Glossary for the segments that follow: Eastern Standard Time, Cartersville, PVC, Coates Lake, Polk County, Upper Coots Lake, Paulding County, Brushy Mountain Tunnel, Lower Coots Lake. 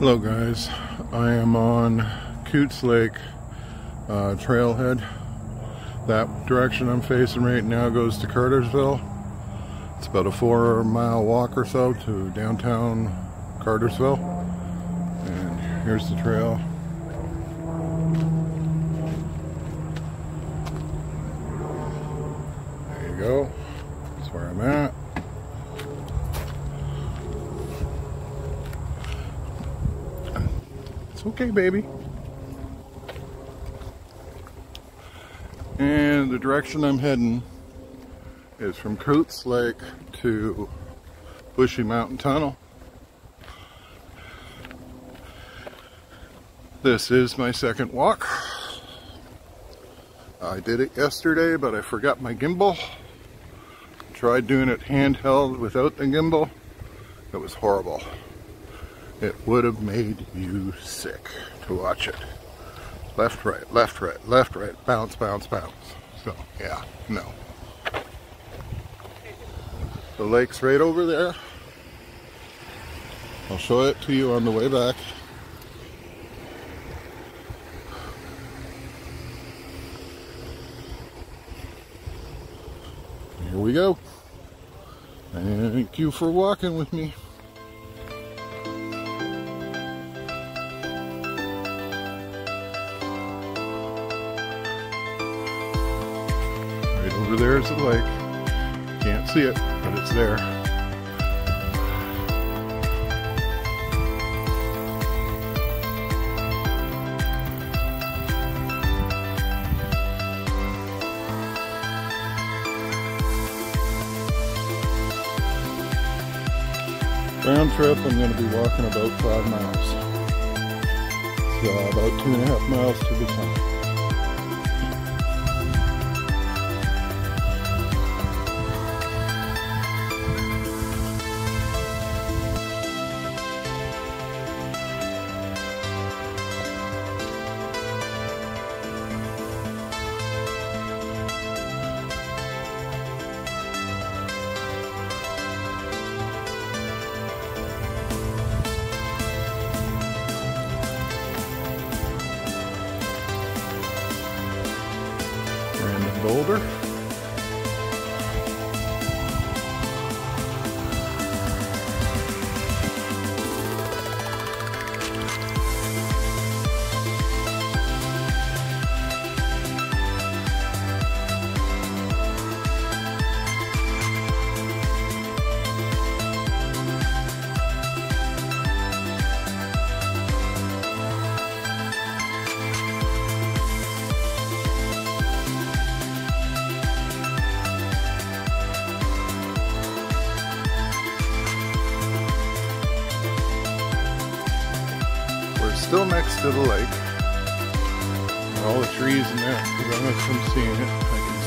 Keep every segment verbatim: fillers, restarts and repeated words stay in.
Hello guys, I am on Coates Lake uh, trailhead. That direction I'm facing right now goes to Cartersville. It's about a four mile walk or so to downtown Cartersville. And here's the trail. There you go, that's where I'm at. It's okay, baby. And the direction I'm heading is from Coates Lake to Brushy Mountain Tunnel. This is my second walk. I did it yesterday, but I forgot my gimbal. I tried doing it handheld without the gimbal. It was horrible. It would have made you sick to watch it. Left, right, left, right, left, right, bounce, bounce, bounce. So, yeah, no. The lake's right over there. I'll show it to you on the way back. Here we go. Thank you for walking with me. Right over there is the lake. Can't see it, but it's there. Round trip, I'm going to be walking about five miles. So about two and a half miles to the town. Boulder. Still next to the lake. And all the trees and that, because I'm not from seeing it. I can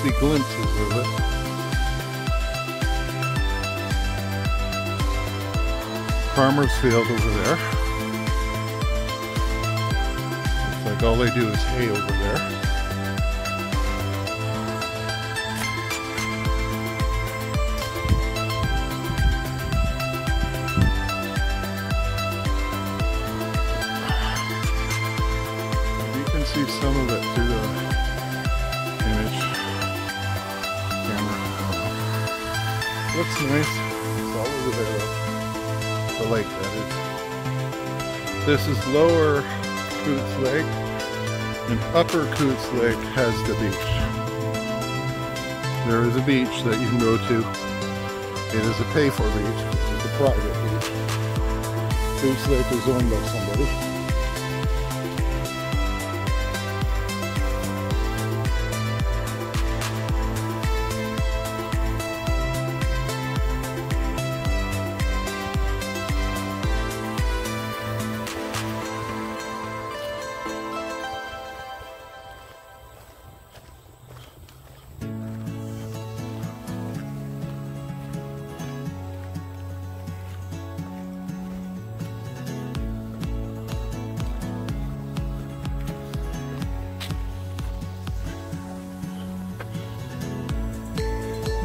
see glimpses of it. Farmer's field over there. Looks like all they do is hay over there. See some of it through the image camera. Looks nice. It's all over there though. The lake, that is. This is Lower Coots Lake, and Upper Coots Lake has the beach. There is a beach that you can go to. It is a pay-for beach, which is a private beach. Coots Lake is owned by somebody.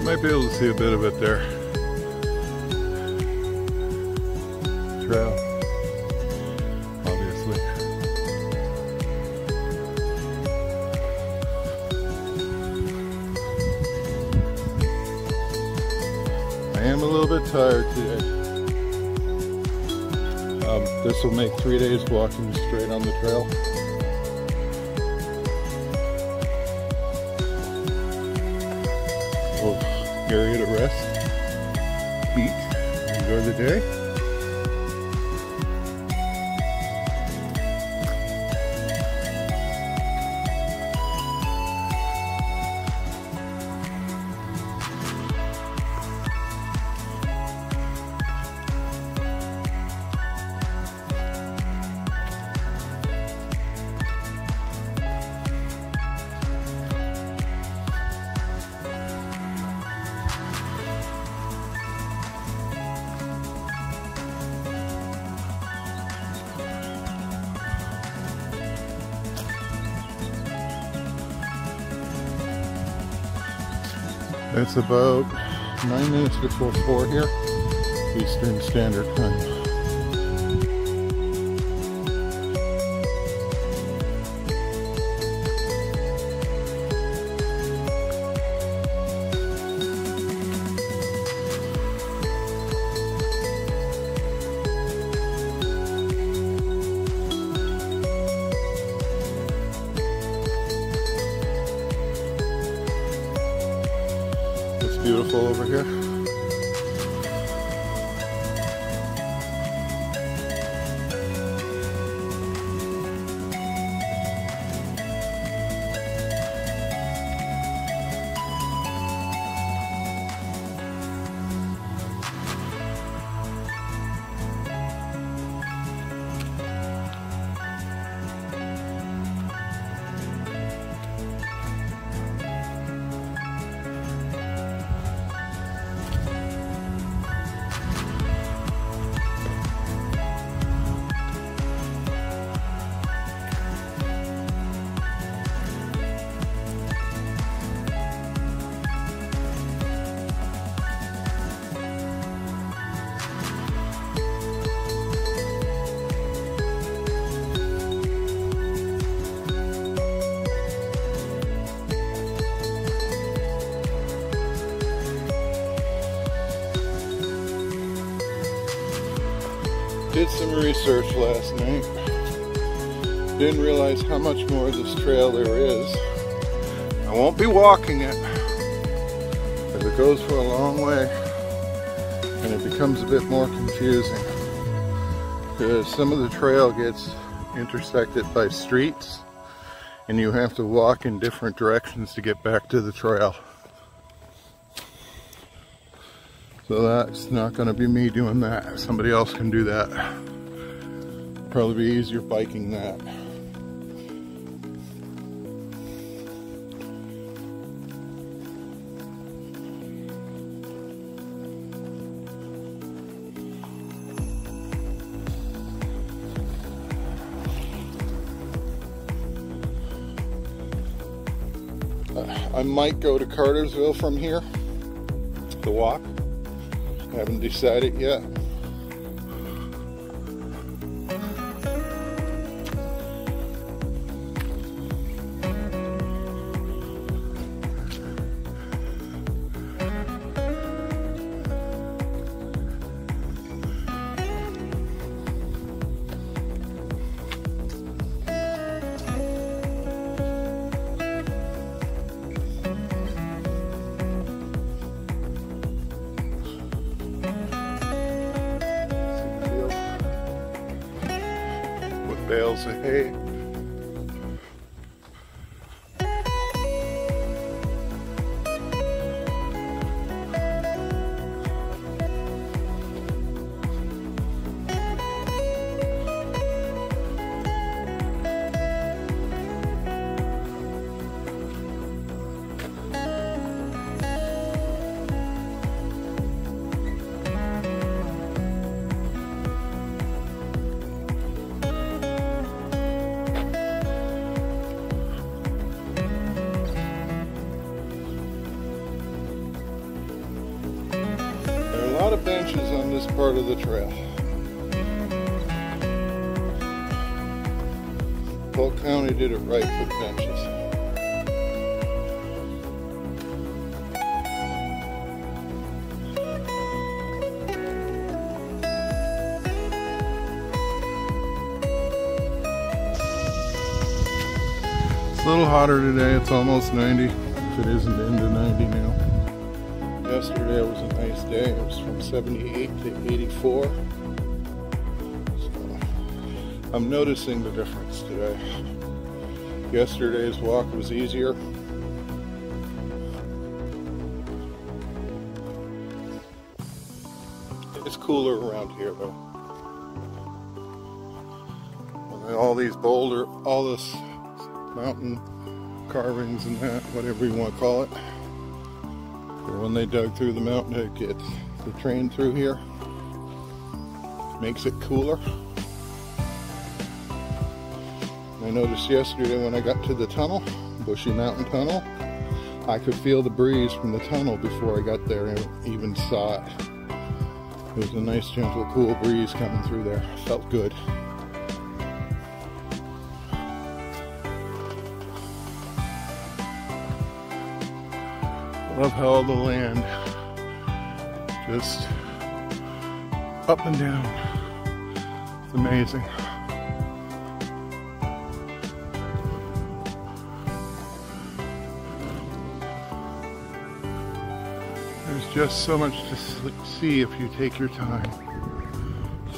Might be able to see a bit of it there. Trail. bit tired today. Um, this will make three days walking straight on the trail. We'll carry it to rest, eat, enjoy the day. It's about nine minutes before four here, Eastern Standard Time. Beautiful over here. Did some research last night. Didn't realize how much more of this trail there is. I won't be walking it, because it goes for a long way and it becomes a bit more confusing, because some of the trail gets intersected by streets and you have to walk in different directions to get back to the trail. So that's not going to be me doing that. Somebody else can do that. Probably be easier biking that. I might go to Cartersville from here, the walk. Haven't decided yet. Bales of hay. A lot of benches on this part of the trail. Polk County did it right for the benches. a little hotter today. It's almost ninety, if it isn't into ninety now. Yesterday was a nice day. It was from seventy-eight to eighty-four. So I'm noticing the difference today. Yesterday's walk was easier. It's cooler around here though. And all these boulder, all this mountain carvings and that, whatever you want to call it. Or when they dug through the mountain to get the train through here, makes it cooler. I noticed yesterday when I got to the tunnel, Brushy Mountain Tunnel, I could feel the breeze from the tunnel before I got there and even saw it. There was a nice, gentle, cool breeze coming through there. Felt good. Love how all the land just up and down. It's amazing. There's just so much to see if you take your time.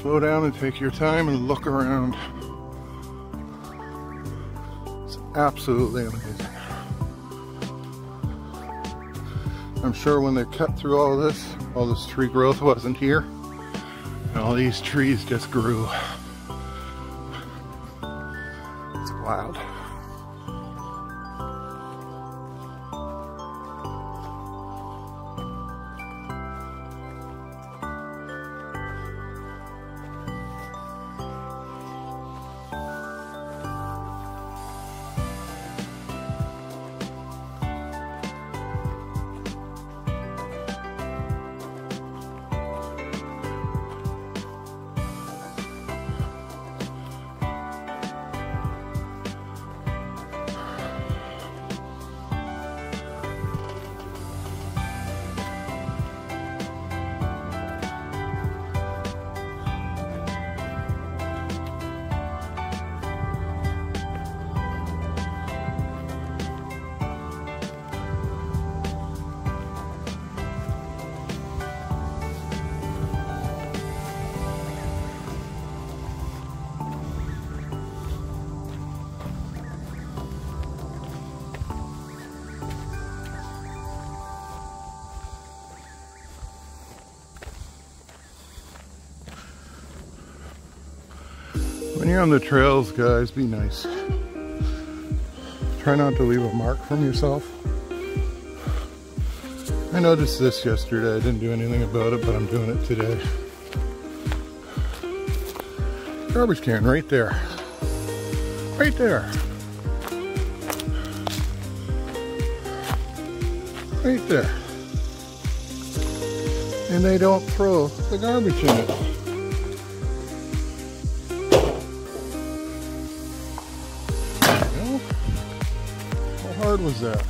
Slow down and take your time and look around. It's absolutely amazing. I'm sure when they cut through all this, all this tree growth wasn't here, and all these trees just grew. It's wild. When you're on the trails, guys, be nice. Try not to leave a mark from yourself. I noticed this yesterday. I didn't do anything about it, but I'm doing it today. Garbage can right there. Right there. Right there. And they don't throw the garbage in it. How hard was that?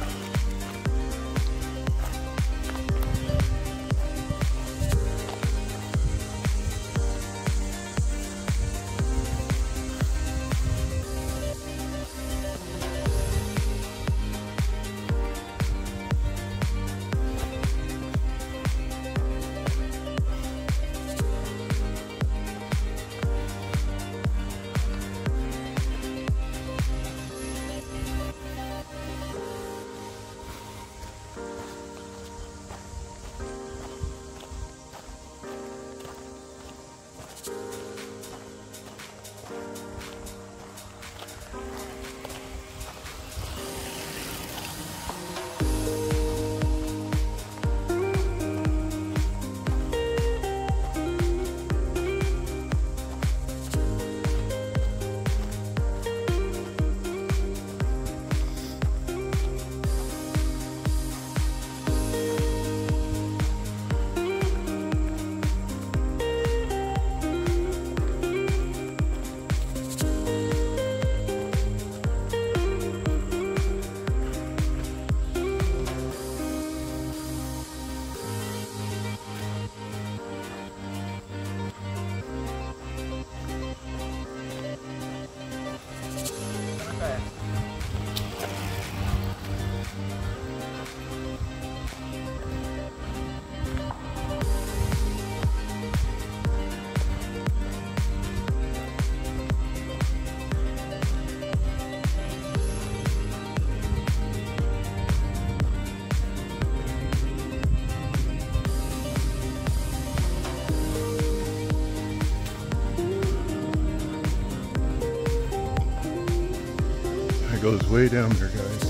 It goes way down there, guys.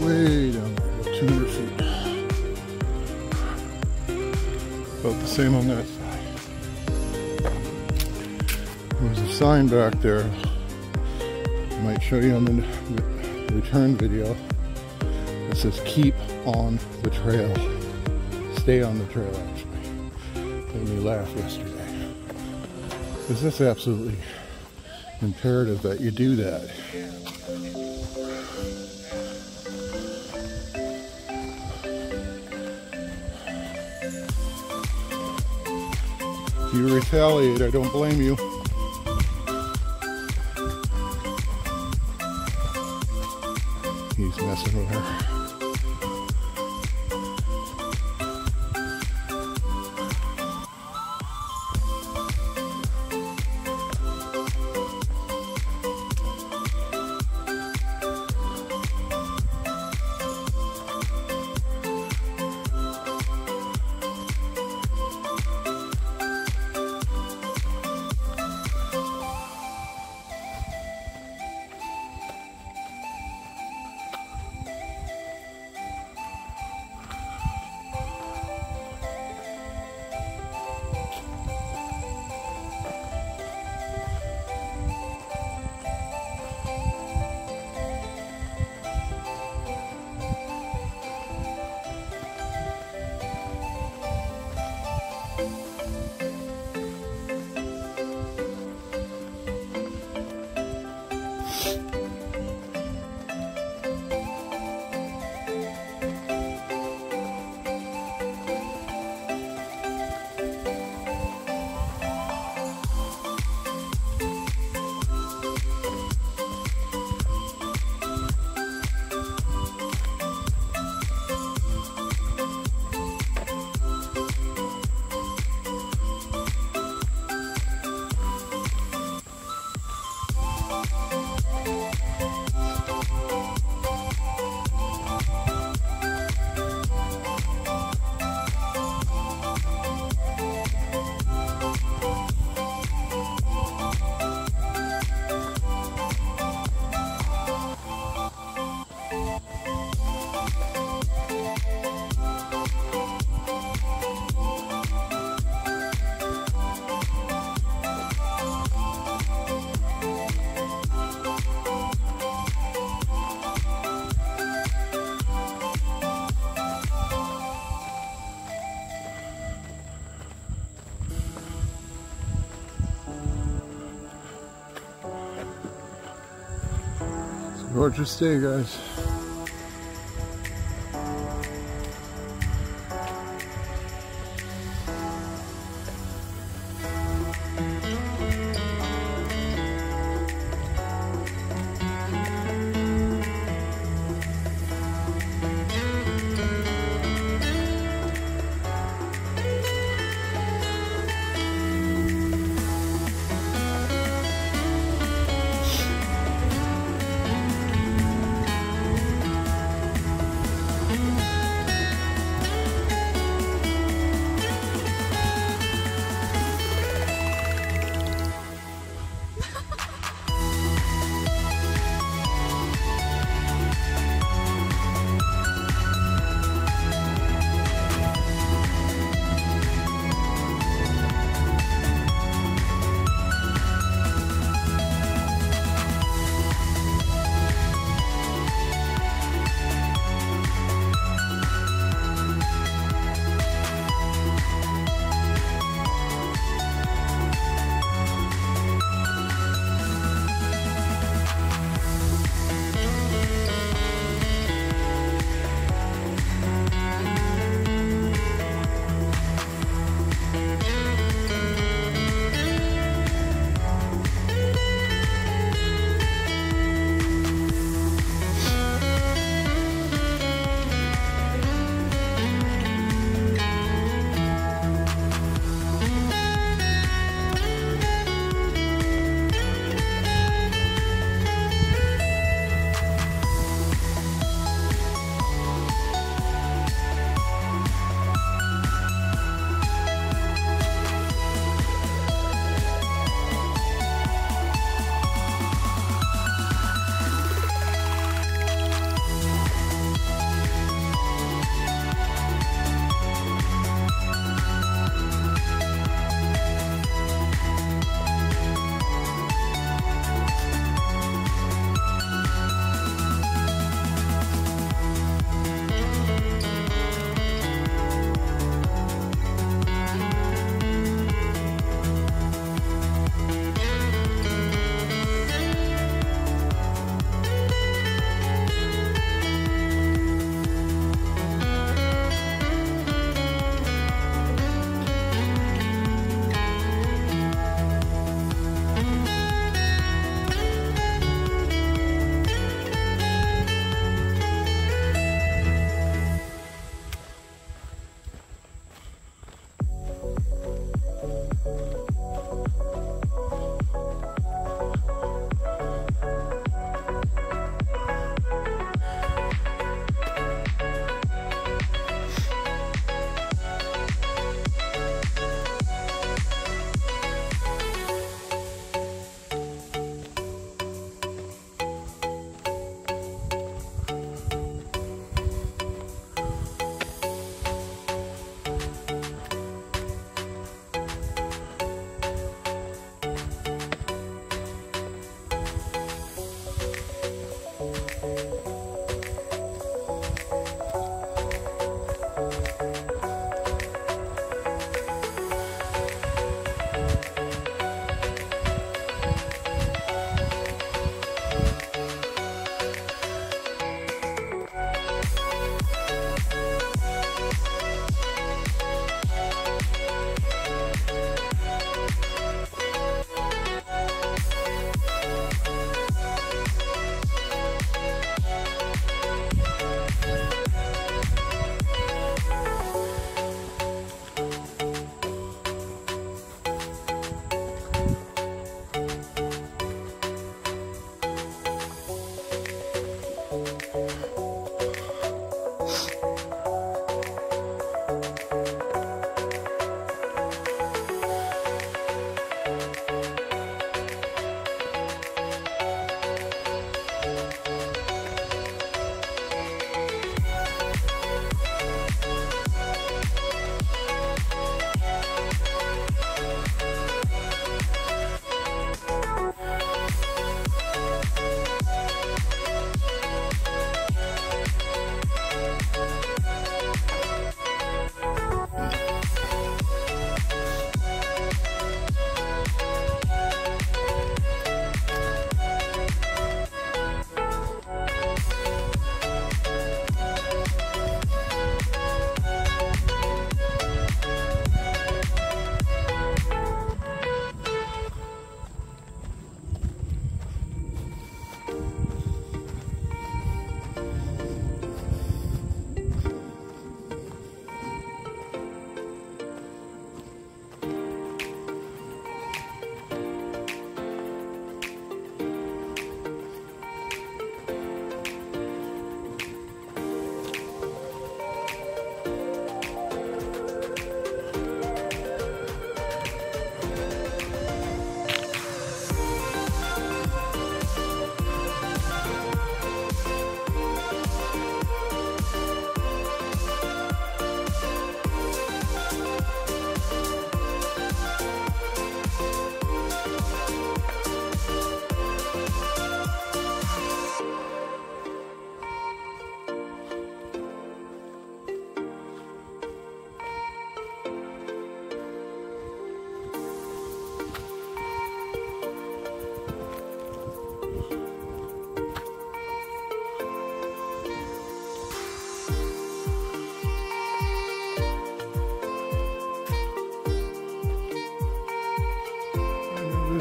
Way down there, two hundred feet. About the same on that side. There was a sign back there. I might show you on the return video. It says, keep on the trail. Stay on the trail, actually. Made me laugh yesterday. Because that's absolutely imperative that you do that. If you retaliate, I don't blame you. He's messing with gorgeous day, guys.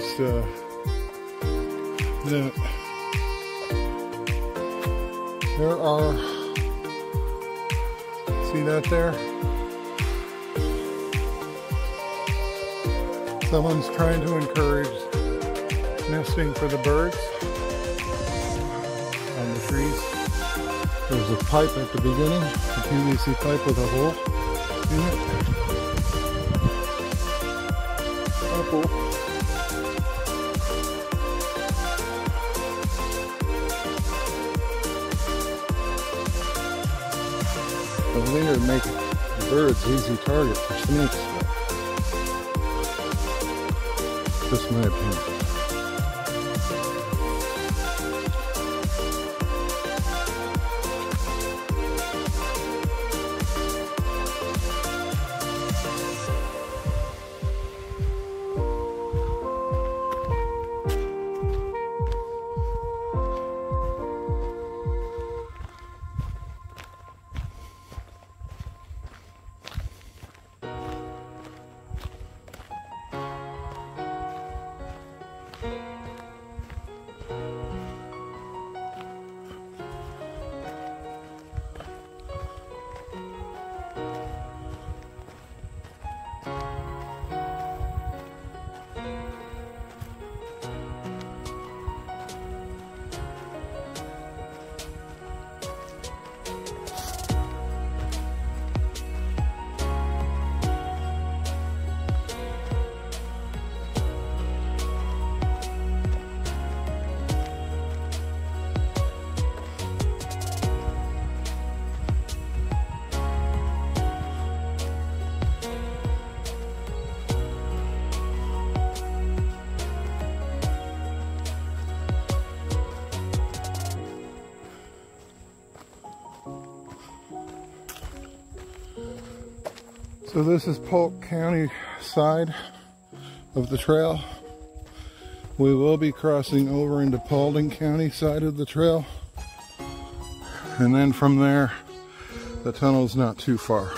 just uh, that there are, see that there? Someone's trying to encourage nesting for the birds on the trees. There's a pipe at the beginning, a P V C pipe with a hole in it. Oh, cool. The leader makes the birds easy target for snakes. Just my opinion. So this is Polk County side of the trail. We will be crossing over into Paulding County side of the trail. And then from there, the tunnel's not too far.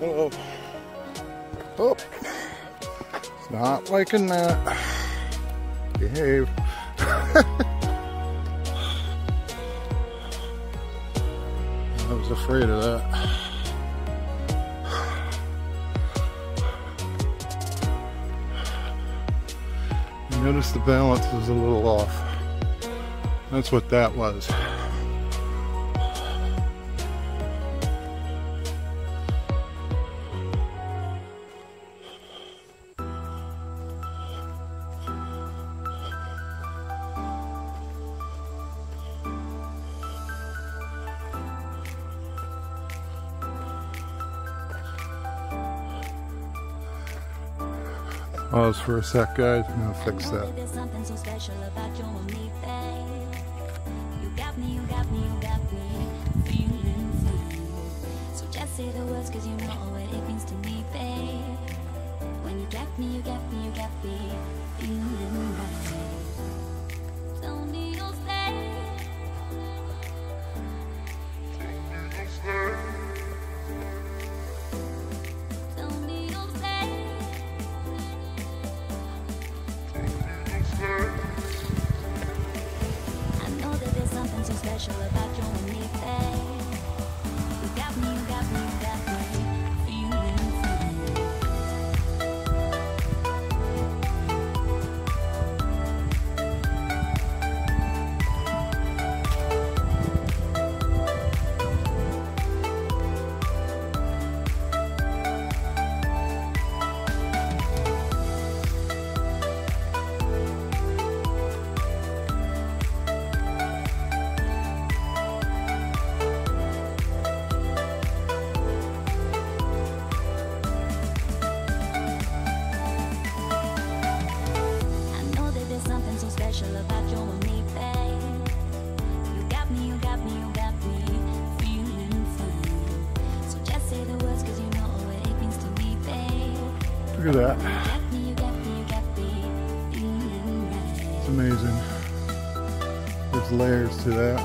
Hello. Oh, it's not liking that. Behave. I was afraid of that. You notice the balance is a little off. That's what that was. Pause for a sec, guys, and I'll fix that. There's something so special about you and me, babe. You got me, you got me, you got me feeling free. So just say the words, cause you know what it means to me, babe. When you got me, you got me, you got me feeling right. Don't need no stay. Don't need no stay. Look at that. It's amazing. There's layers to that.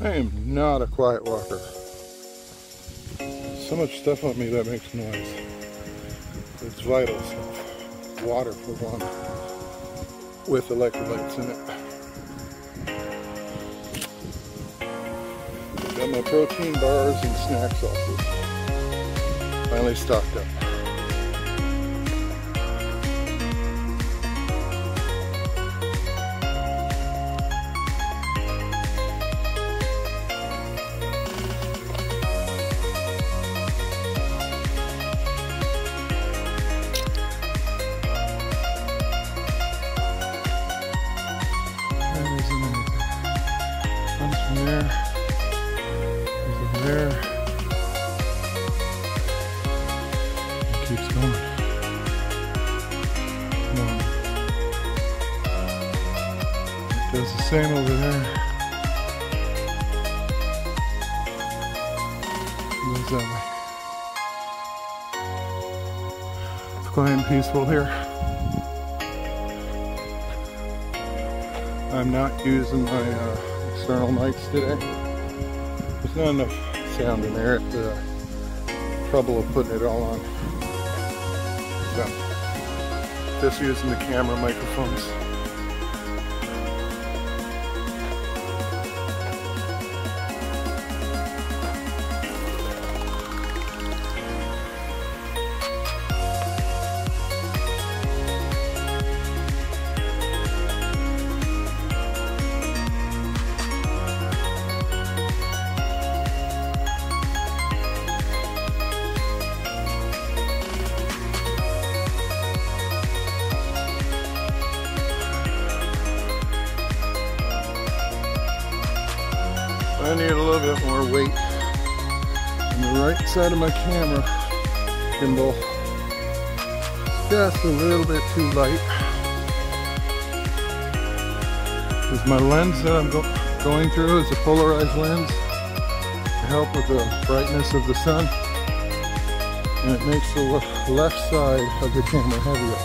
I am not a quiet walker. So much stuff on me that makes noise. It's vital stuff. Water for one, with electrolytes in it. Got my protein bars and snack sauces. Finally stocked up. Does the same over there. Goes that way. It's quiet and peaceful here. I'm not using my uh, external mics today. There's not enough sound in there. It's the trouble of putting it all on. So, just using the camera microphones. I need a little bit more weight on the right side of my camera gimbal. Just a little bit too light. Because my lens that I'm go going through is a polarized lens to help with the brightness of the sun. And it makes the le left side of the camera heavier.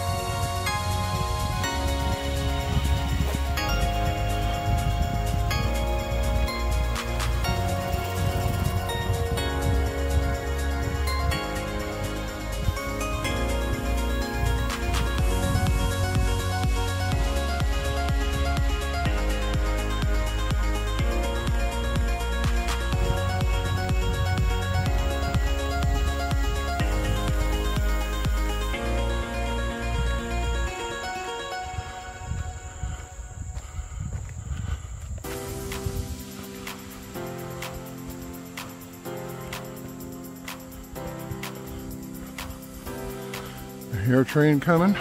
Air train coming.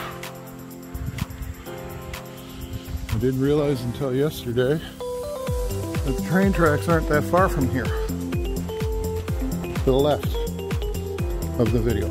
I didn't realize until yesterday that the train tracks aren't that far from here. To the left of the video.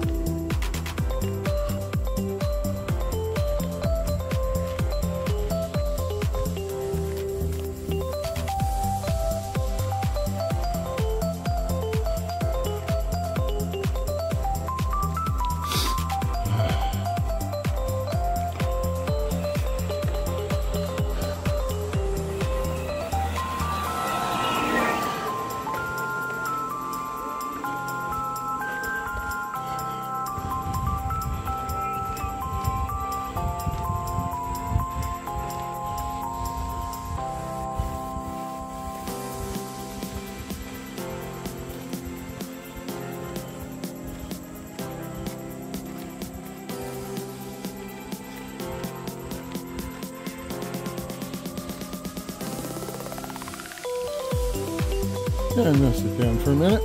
And I'm going to sit down for a minute.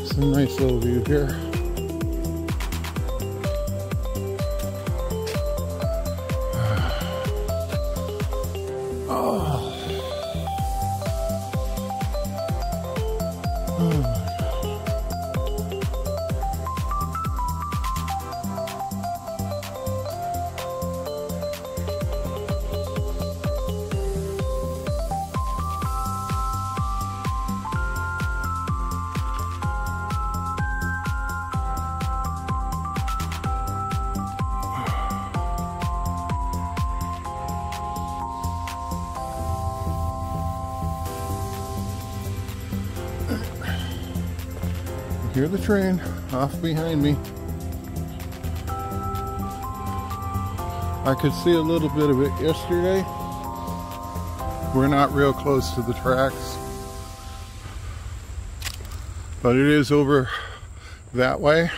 It's a nice little view here. Hear the train off behind me. I could see a little bit of it yesterday. We're not real close to the tracks, but it is over that way.